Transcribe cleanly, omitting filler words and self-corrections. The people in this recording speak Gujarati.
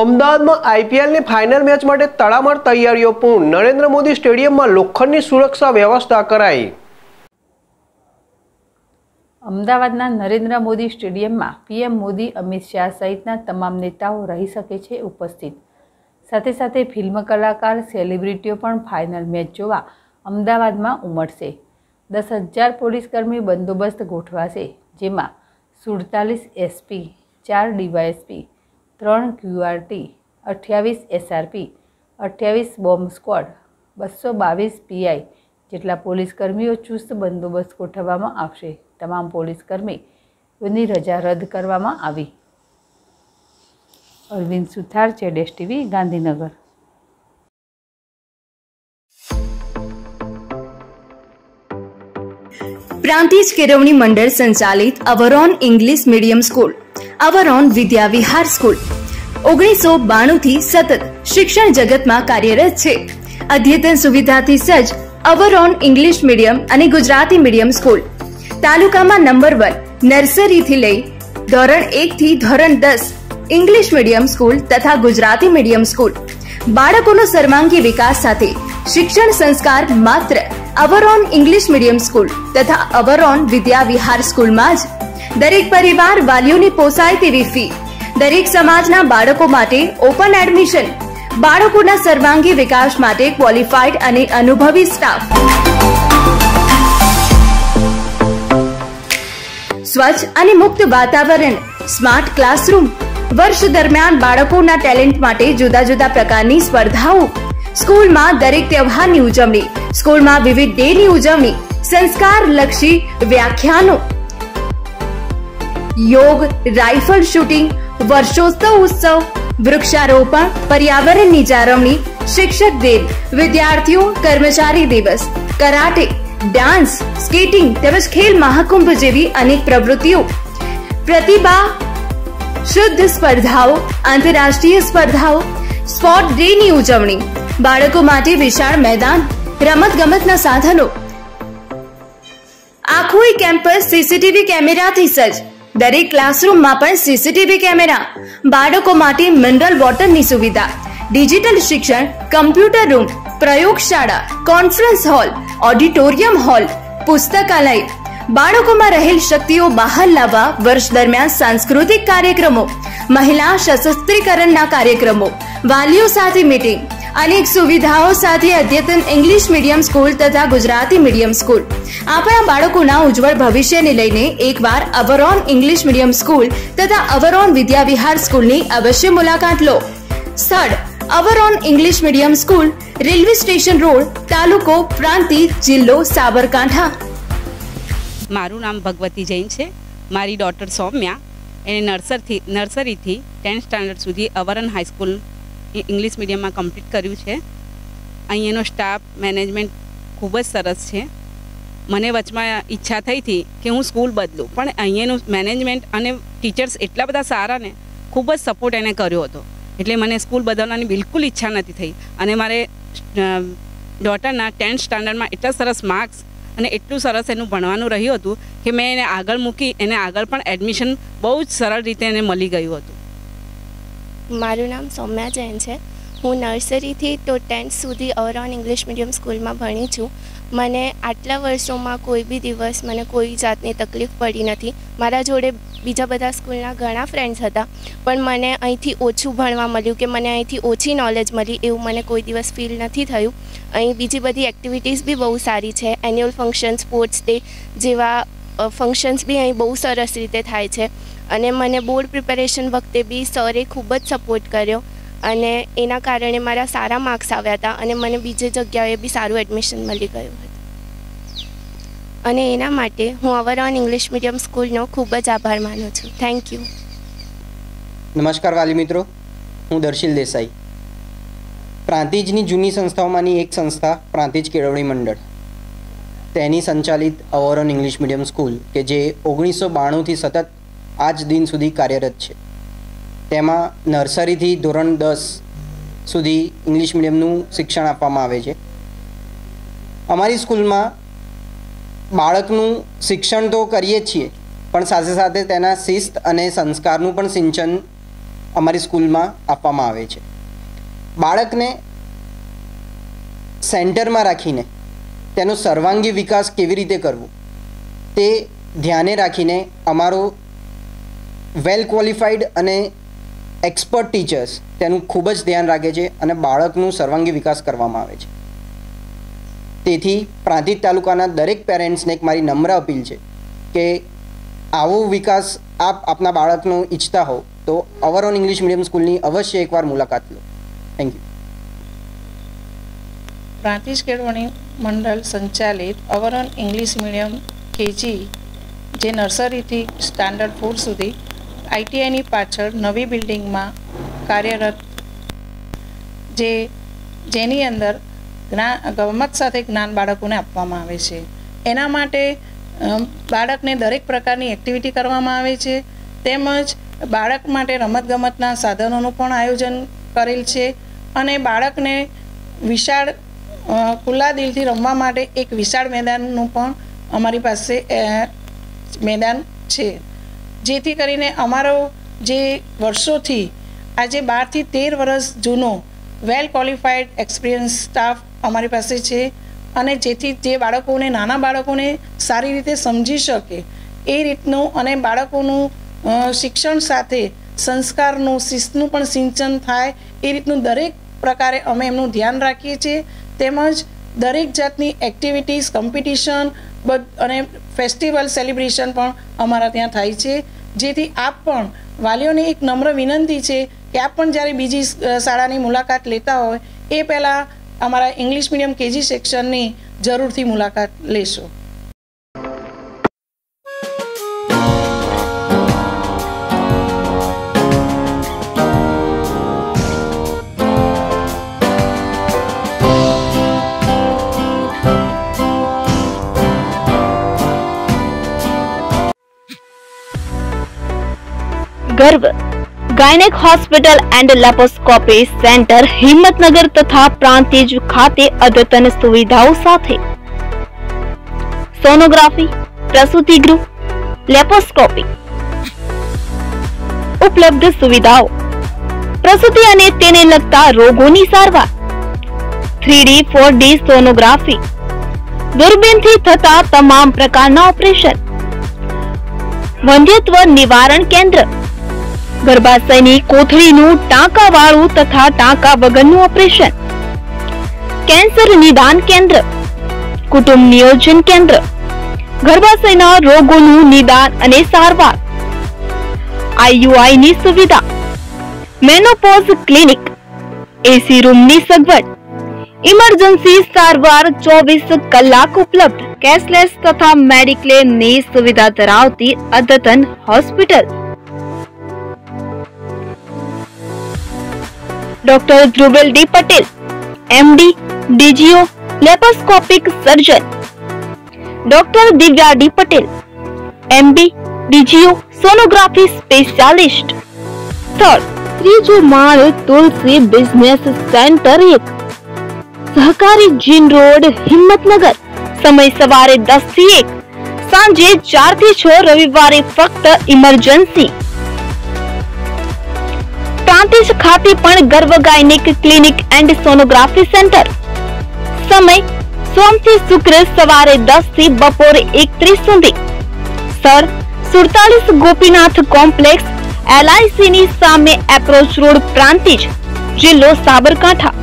અમદાવાદમાં આઈપીએલની ફાઇનલ મેચ માટે તડામાર તૈયારીઓ પૂર્ણ. નરેન્દ્ર મોદી સ્ટેડિયમમાં લોખંડની સુરક્ષા વ્યવસ્થા કરાઈ. અમદાવાદના નરેન્દ્ર મોદી સ્ટેડિયમમાં પીએમ મોદી, અમિત શાહ સહિતના તમામ નેતાઓ રહી શકે છે ઉપસ્થિત. સાથે સાથે ફિલ્મ કલાકાર, સેલિબ્રિટીઓ પણ ફાઇનલ મેચ જોવા અમદાવાદમાં ઉમટશે. 10,000 પોલીસકર્મી બંદોબસ્ત ગોઠવાશે, જેમાં 47 SP, 4 DYSP, 3 QRT, 28 SRP, 28 bomb squad, 222 PI જેટલા પોલીસકર્મીઓ ચુસ્ત બંદોબસ્ત ગોઠવવામાં આવશે. તમામ પોલીસકર્મીઓની રજા રદ કરવામાં આવી. Arvind Suthar, ZS TV, Gandhinagar. प्रांतिज केळवणी मंडल संचालित our own English medium school, our own Vidya Vihar school 1992 થી સતત શિક્ષણ જગતમાં કાર્યરત છે. અદ્યતન સુવિધાથી સજ્જ અવરઓન ઇંગ્લિશ મીડિયમ અને ગુજરાતી મીડિયમ સ્કૂલ તાલુકામાં નંબર 1 નર્સરીથી લઈ ધોરણ 1 થી ધોરણ 10 ઇંગ્લિશ મીડિયમ સ્કૂલ તથા ગુજરાતી મીડિયમ સ્કૂલ બાળકોનો સર્વાંગી વિકાસ સાથે શિક્ષણ સંસ્કાર માત્ર અવરઓન ઇંગ્લિશ મીડિયમ સ્કૂલ તથા અવરઓન વિદ્યા વિહાર સ્કૂલમાં જ. દરેક પરિવાર વાલીઓને પોસાય તેવી ફી, દરેક સમાજના બાળકો માટે ઓપન એડમિશન, બાળકોના સર્વાંગી વિકાસ માટે ક્વોલિફાઈડ અને અનુભવી સ્ટાફ, સ્વચ્છ અને મુક્ત વાતાવરણ, સ્માર્ટ ક્લાસરૂમ, વર્ષ દરમિયાન બાળકોના ટેલેન્ટ માટે જુદા જુદા પ્રકારની સ્પર્ધાઓ, સ્કૂલમાં દરેક તહેવારની ઉજવણી, સ્કૂલમાં વિવિધ ડેની ઉજવણી, સંસ્કારલક્ષી વ્યાખ્યાનો, યોગ, રાઇફલ શૂટિંગ, વર્ષોત્સવ ઉત્સવ, વૃક્ષારોપણ, પર્યાવરણની જાળવણી, શિક્ષક દિન, વિદ્યાર્થીઓ કર્મચારી દિવસ, કરાટે, ડાન્સ, સ્કેટિંગ તેમજ ખેલ મહાકુંભ જેવી અનેક પ્રવૃત્તિઓ, પ્રતિભા શુદ્ધ સ્પર્ધાઓ, આંતરરાષ્ટ્રીય સ્પર્ધાઓ, સ્પોર્ટ ડેની ઉજવણી, બાળકો માટે વિશાળ મેદાન, રમતગમતના સાધનો, આખું કેમ્પસ સીસીટીવી કેમેરાથી સજ્જ, દરેક ક્લાસરૂમમાં પણ સીસીટીવી કેમેરા, બાળકો માટે મિનરલ વોટરની સુવિધા, ડિજિટલ શિક્ષણ, કમ્પ્યુટર રૂમ, પ્રયોગશાળા, કોન્ફરન્સ હોલ, ઓડિટોરિયમ હોલ, પુસ્તકાલય, બાળકોમાં રહેલ શક્તિઓ બહાર લાવવા વર્ષ દરમિયાન સાંસ્કૃતિક કાર્યક્રમો, મહિલા સશસ્ત્રીકરણના કાર્યક્રમો, વાલીઓ સાથે મીટિંગ, અનેક સુવિધાઓ સાથે અદ્યતન ઇંગ્લિશ મીડિયમ સ્કૂલ તથા ગુજરાતી મીડિયમ સ્કૂલ આપણા બાળકોના ઉજ્જવળ ભવિષ્યને લઈને એકવાર અવરઓન ઇંગ્લિશ મીડિયમ સ્કૂલ તથા અવરઓન વિદ્યા વિહાર સ્કૂલની અવશ્ય મુલાકાત લો. સ્થળ: our own English medium school, railway station road, તાલુકો પ્રાંતિજ, જિલ્લો સાબરકાંઠા. મારું નામ ભગવતી જૈન છે. મારી ડોટર સૌમ્યા, એને નર્સરીથી 10th સ્ટાન્ડર્ડ સુધી અવરઓન હાઈસ્કૂલ ઇંગ્લિશ મીડિયમમાં કમ્પ્લીટ કર્યું છે. અહીં એનો સ્ટાફ મેનેજમેન્ટ ખૂબ જ સરસ છે. મને વચમાં ઈચ્છા થઈ હતી કે હું સ્કૂલ બદલું, પણ અહીંયાનું મેનેજમેન્ટ અને ટીચર્સ એટલા બધા સારા ને ખૂબ જ સપોર્ટ એને કર્યો હતો, એટલે મને સ્કૂલ બદલવાની બિલકુલ ઈચ્છા નથી થઈ. અને મારે ડોટરના 10th સ્ટાન્ડર્ડમાં એટલા સરસ માર્ક્સ અને એટલું સરસ એનું ભણવાનું રહ્યું હતું કે મેં એને આગળ મૂકી, એને આગળ પણ એડમિશન બહુ જ સરળ રીતે એને મળી ગયું હતું. મારું નામ સૌમ્યા જૈન છે. હું નર્સરીથી તો 10th સુધી અવરઓન ઇંગ્લિશ મીડિયમ સ્કૂલમાં ભણી છું. મને આટલા વર્ષોમાં કોઈ બી દિવસ મને કોઈ જાતની તકલીફ પડી નથી. મારા જોડે બીજા બધા સ્કૂલના ઘણા ફ્રેન્ડ્સ હતા, પણ મને અહીંથી ઓછું ભણવા મળ્યું કે મને અહીંથી ઓછી નોલેજ મળી એવું મને કોઈ દિવસ ફીલ નથી થયું. અહીં બીજી બધી એક્ટિવિટીઝ બી બહુ સારી છે. એન્યુઅલ ફંક્શન, સ્પોર્ટ્સ ડે જેવા ફંક્શન્સ બી અહીં બહુ સરસ રીતે થાય છે. અને મને બોર્ડ પ્રિપેરેશન વખતે બી સરે ખૂબ જ સપોર્ટ કર્યો, અને એના કારણે મારા સારા માર્ક્સ આવ્યા હતા અને મને બીજી જગ્યાએ બી સારું એડમિશન મળી ગયું હતું. અને એના માટે હું અવરઓન ઇંગ્લિશ મીડિયમ સ્કૂલનો ખૂબ જ આભાર માનું છું. Thank you. નમસ્કાર વાલી મિત્રો, હું દર્શિલ દેસાઈ. પ્રાંતિજની જૂની સંસ્થાઓમાંની એક સંસ્થા પ્રાંતિજ કેળવણી મંડળ, તેની સંચાલિત અવરઓન ઇંગ્લિશ મીડિયમ સ્કૂલ કે જે 1992થી સતત આજ દિન સુધી કાર્યરત છે. તેમાં નર્સરીથી ધોરણ 10 સુધી ઇંગ્લિશ મીડિયમનું શિક્ષણ આપવામાં આવે છે. અમારી સ્કૂલમાં બાળકનું શિક્ષણ તો કરીએ છીએ, પણ સાથે સાથે તેના શિસ્ત અને સંસ્કારનું પણ સિંચન અમારી સ્કૂલમાં આપવામાં આવે છે। બાળકને સેન્ટરમાં રાખીને તેનો સર્વાંગી વિકાસ કેવી રીતે કરવો તે ધ્યાને રાખીને અમારો વેલ ક્વોલિફાઈડ અને એક્સપર્ટ ટીચર્સ તેનું ખૂબ જ ધ્યાન રાખે છે અને બાળકનું સર્વાંગી વિકાસ કરવામાં આવે છે। તેથી પ્રાંતિજ તાલુકાના દરેક પેરેન્ટ્સને એક મારી નમ્ર અપીલ છે કે आवो विकास आप अपना बाळकनो इच्छता हो तो अवरऑन इंग्लिश मीडियम स्कूल नी अवश्य एक बार मुलाकात लो। Thank you. प्रांतिज केळवणी मंडल संचालित अवरऑन इंग्लिश मीडियम केजी जे नर्सरी थी स्टैंडर्ड 4 सुधी आईटीआई नी पाछळ नवी बिल्डिंग में कार्यरत जेनी अंदर गमत साथे ज्ञान बाळकोने आपवामां आवे छे। एना माटे बाळकने दरेक प्रकारनी एक्टिविटी करवामां आवे छे तेमज बाळक माटे रमतगमतना साधनोनुं पण आयोजन करेल छे अने बाळकने विशाळ खुला दिलथी रमवा माटे एक विशाळ मैदाननुं पण अमारी पासे मैदान छे जेथी करीने अमारो जे वर्षोथी आजे 12 थी 13 वर्ष जूनो वेल क्वॉलिफाइड एक्सपीरियंस स्टाफ अमारी पासे छे अने जेथी जे बाळकोने नाना बाळकोने सारी रीते समझी शके ए रीतनु अने बाळकोनु शिक्षण साथे संस्कारनु शिस्तनु पण सिंचन थाय ए रीतनु दरेक प्रकारे अमे एमनु ध्यान राखीए छीए तेमज दरेक जातनी एक्टिविटीज कॉम्पिटिशन अने फेस्टिवल सेलिब्रेशन पण अमारा त्यां थाय छे जेथी आप पण वालीओने एक नम्र विनंती छे के आप पण ज्यारे बीजी शाळानी मुलाकात लेता होय ए पहेला अमारा इंग्लिश मीडियम केजी सेक्शन नी जरूर थी मुलाकात लेशो। Garbh gynaec hospital and laparoscopy centre Himmatnagar तथा प्रांतिज खाते अद्यतन सुविधाओं साथे सोनोग्राफी, प्रसूति गृह, लेपोस्कोपी उपलब्ध सुविधाओं, प्रसूति अने तेने लगता रोगोनी सारवार, 3D, 4D सोनोग्राफी, दूरबीन थी थता तमाम प्रकारना ऑपरेशन, वंध्यत्व निवारण केंद्र, गर्भाशयनी कोथळीनुं टांकावाळु तथा टांका वगरनुं ऑपरेशन, कैंसर निदान केंद्र, कुटुंब नियोजन केंद्र, गर्भाशयना रोगोनुं निदान अने सारवार, आईयूआईनी सुविधा, मेनोपोज क्लिनिक, एसी रूमनी सगवड, इमरजन्सी सारवार 24 कलाक उपलब्ध, कैशलेस तथा मेडिक्लेमनी सुविधा धरावती अद्यतन hospital. Doctor Dhruvel Patel MD DGO laparoscopic surgeon, doctor Divya Patel MD DGO sonography specialist. स्थल त्रीजो माल तुलसी बिजनेस सेंटर 1 सहकारी जीन रोड हिम्मतनगर। समय सवारे 10 થી 1 सांजे 4 થી 6 रविवार फक्त इमरजेंसी। प्रांतिज खाते पण Garbh gynaec clinic and sonography centre. समय सोम थी शुक्र सवारे 10 थी बपोरे 1:30 सुधी। सर 47 गोपीनाथ कॉम्प्लेक्स एलआईसी नी सामे एप्रोच रोड प्रांतिज जिल्लो साबरकांठा।